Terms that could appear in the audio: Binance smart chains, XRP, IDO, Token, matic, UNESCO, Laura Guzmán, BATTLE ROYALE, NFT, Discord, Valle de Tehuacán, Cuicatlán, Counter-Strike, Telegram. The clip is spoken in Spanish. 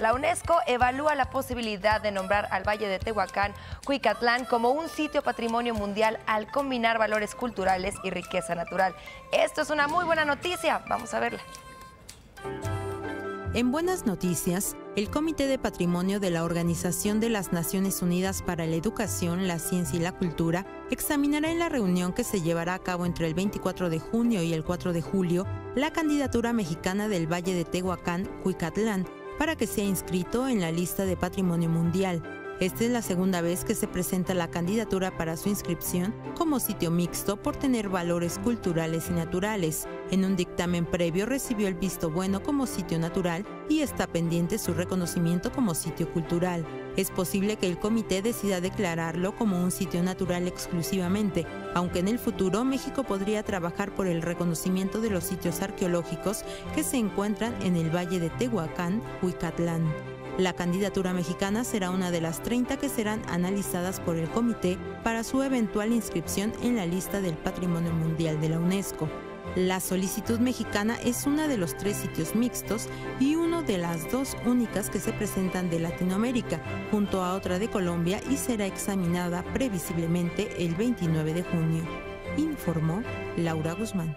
La UNESCO evalúa la posibilidad de nombrar al Valle de Tehuacán, Cuicatlán, como un sitio patrimonio mundial al combinar valores culturales y riqueza natural. Esto es una muy buena noticia, vamos a verla. En buenas noticias, el Comité de Patrimonio de la Organización de las Naciones Unidas para la Educación, la Ciencia y la Cultura examinará en la reunión que se llevará a cabo entre el 24 de junio y el 4 de julio la candidatura mexicana del Valle de Tehuacán, Cuicatlán, para que sea inscrito en la lista de Patrimonio Mundial. Esta es la segunda vez que se presenta la candidatura para su inscripción como sitio mixto por tener valores culturales y naturales. En un dictamen previo recibió el visto bueno como sitio natural y está pendiente su reconocimiento como sitio cultural. Es posible que el comité decida declararlo como un sitio natural exclusivamente, aunque en el futuro México podría trabajar por el reconocimiento de los sitios arqueológicos que se encuentran en el Valle de Tehuacán, Cuicatlán. La candidatura mexicana será una de las 30 que serán analizadas por el comité para su eventual inscripción en la lista del Patrimonio Mundial de la UNESCO. La solicitud mexicana es uno de los 3 sitios mixtos y uno de las 2 únicas que se presentan de Latinoamérica, junto a otra de Colombia, y será examinada previsiblemente el 29 de junio, informó Laura Guzmán.